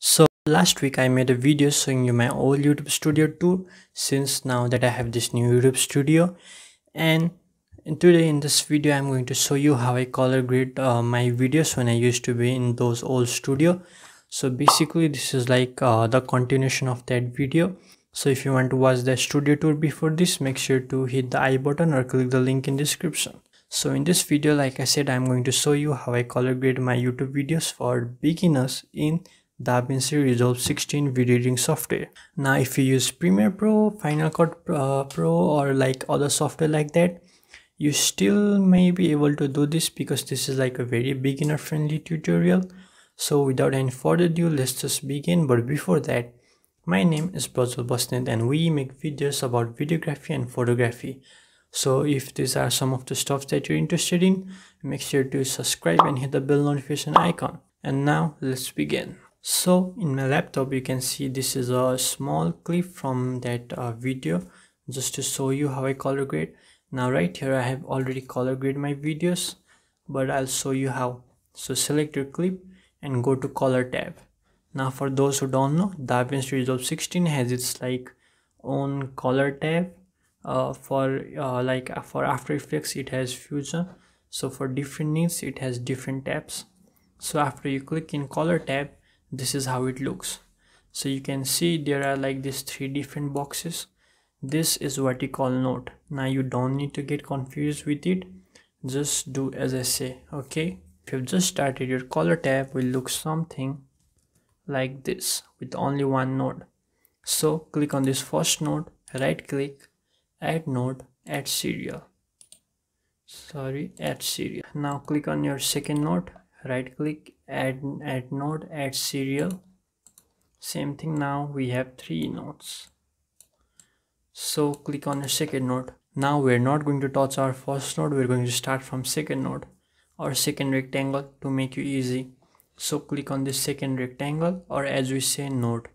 So last week I made a video showing you my old YouTube Studio tour, since now that I have this new YouTube Studio, and today in this video I'm going to show you how I color grade my videos when I used to be in those old studio. So basically this is like the continuation of that video. So if you want to watch the studio tour before this, make sure to hit the I button or click the link in description. So in this video, like I said, I'm going to show you how I color grade my YouTube videos for beginners in DaVinci Resolve 16 video editing software. Now if you use Premiere Pro, Final Cut Pro or like other software like that, you still may be able to do this because this is like a very beginner friendly tutorial. So without any further ado, let's just begin. But before that, my name is Prajwal Basnet and we make videos about videography and photography. So if these are some of the stuff that you're interested in, make sure to subscribe and hit the bell notification icon. And now let's begin. So in my laptop you can see this is a small clip from that video, just to show you how I color grade. Now right here I have already color grade my videos, but I'll show you how. So select your clip and go to color tab. Now for those who don't know, DaVinci Resolve 16 has its like own color tab. For After Effects it has Fusion, so for different needs it has different tabs. So after you click in color tab, this is how it looks. So you can see there are like these three different boxes. This is what you call node. Now you don't need to get confused with it, just do as I say. Okay, if you've just started, your color tab will look something like this with only one node. So click on this first node, right click, add node, add serial. Now click on your second node, right click, add node, add serial, same thing. Now we have three nodes, so click on the second node. Now we're not going to touch our first node, we're going to start from second node or second rectangle to make you easy. So click on this second rectangle, or as we say, node.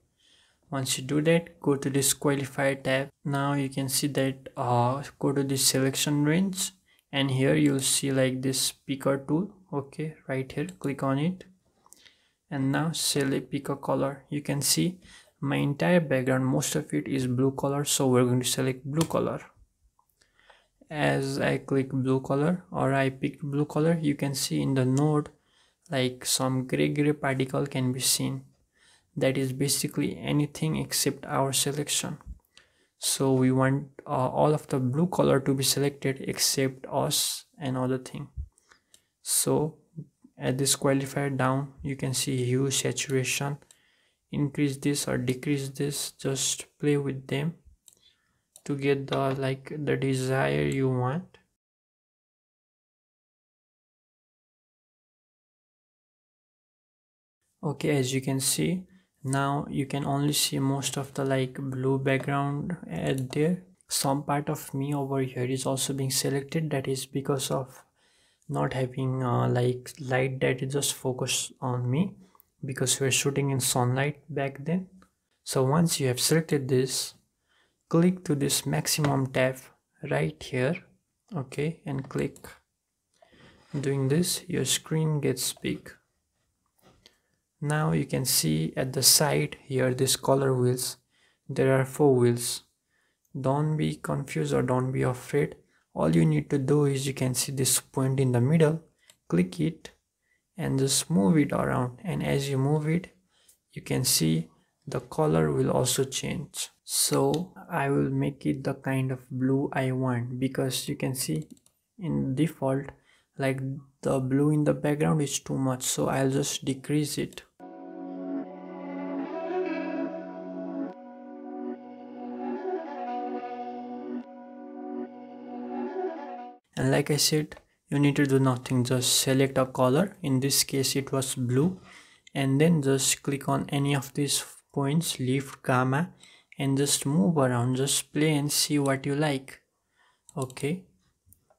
Once you do that, go to this qualifier tab. Now you can see that go to this selection range, and here you'll see like this picker tool. Okay, right here, click on it, and now select pick a color. You can see my entire background, most of it is blue color, so we're going to select blue color. As I click blue color, or I picked blue color, you can see in the node like some gray particle can be seen. That is basically anything except our selection. So we want all of the blue color to be selected except us and other thing. So at this qualifier down, you can see hue, saturation, increase this or decrease this, just play with them to get the like the desire you want. Okay, as you can see, now you can only see most of the like blue background at there. Some part of me over here is also being selected, that is because of not having like light that is just focused on me, because we're shooting in sunlight back then. So once you have selected this, click to this maximum tab right here, okay, and click. Doing this, your screen gets big. Now you can see at the side here this color wheels, there are four wheels. Don't be confused or don't be afraid. All you need to do is, you can see this point in the middle, click it and just move it around, and as you move it, you can see the color will also change. So I will make it the kind of blue I want, because you can see in default like the blue in the background is too much, so I'll just decrease it. And like I said, you need to do nothing, just select a color, in this case it was blue, and then just click on any of these points, left, gamma, and just move around, just play and see what you like. Okay,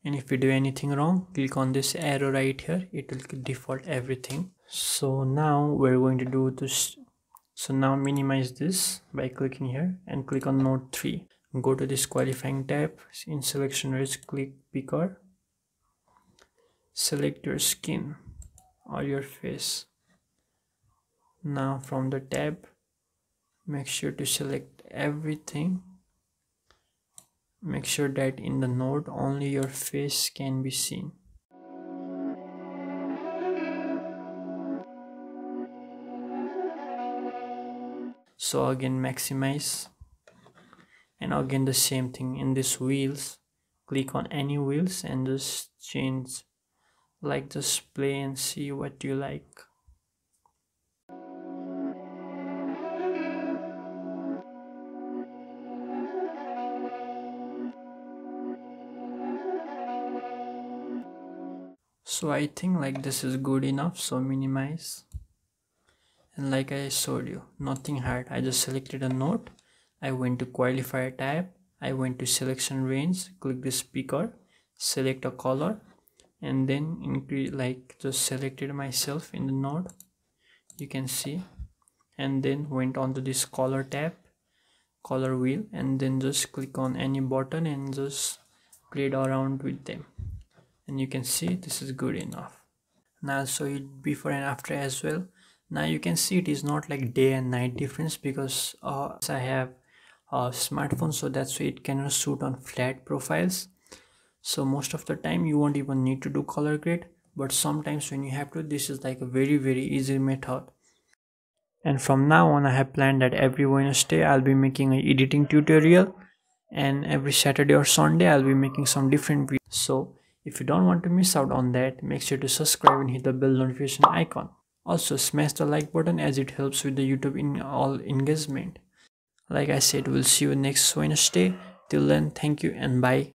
and if you do anything wrong, click on this arrow right here, it will default everything. So now we're going to do this. So now minimize this by clicking here and click on node 3. Go to this qualifying tab, in selection range, click picker, select your skin or your face. Now from the tab, make sure to select everything. Make sure that in the node only your face can be seen. So again maximize, and again the same thing in this wheels. Click on any wheels and just change, like just play and see what you like. So I think like this is good enough, so minimize. And like I showed you, nothing hard. I just selected a node, I went to qualifier tab, I went to selection range, click this picker, select a color, and then increase, like just selected myself in the node, you can see, and then went on to this color tab, color wheel, and then just click on any button and just played around with them. And you can see this is good enough. Now I'll show you before and after as well. Now you can see it is not like day and night difference, because I have a smartphone, so that's why it cannot shoot on flat profiles. So most of the time you won't even need to do color grade, but sometimes when you have to, this is like a very easy method. And from now on I have planned that every Wednesday I'll be making an editing tutorial, and every Saturday or Sunday I'll be making some different videos. So if you don't want to miss out on that, make sure to subscribe and hit the bell notification icon. Also smash the like button, as it helps with the YouTube in all engagement. Like I said, we'll see you next Wednesday. Till then, thank you and bye.